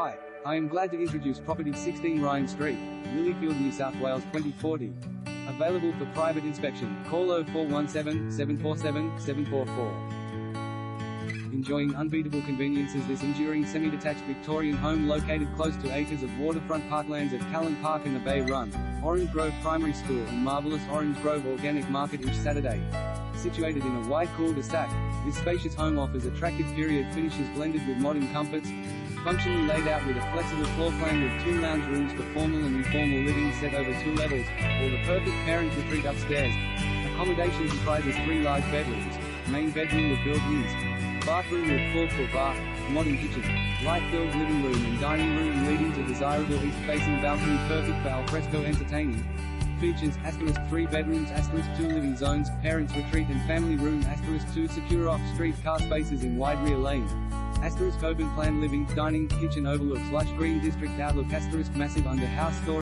Hi, I am glad to introduce property 16 Ryan Street, Lilyfield, New South Wales 2040. Available for private inspection, call 0417 747 744. Enjoying unbeatable conveniences, this enduring semi-detached Victorian home located close to acres of waterfront parklands at Callan Park and the Bay Run, Orange Grove Primary School and marvellous Orange Grove Organic Market each Saturday. Situated in a wide cul-de-sac, this spacious home offers attractive period finishes blended with modern comforts, functionally laid out with a flexible floor plan with two lounge rooms for formal and informal living set over two levels, or the perfect parent retreat upstairs. Accommodation comprises three large bedrooms, main bedroom with built-ins, bathroom with full-floor bath, modern kitchen, light-filled living room and dining room leading to desirable east-facing balcony perfect for alfresco entertaining. Features *3 bedrooms, *2 living zones, parents retreat and family room, *2 secure off-street car spaces in wide rear lane, *open plan living, dining, kitchen overlooks lush green district outlook, *massive under house storage.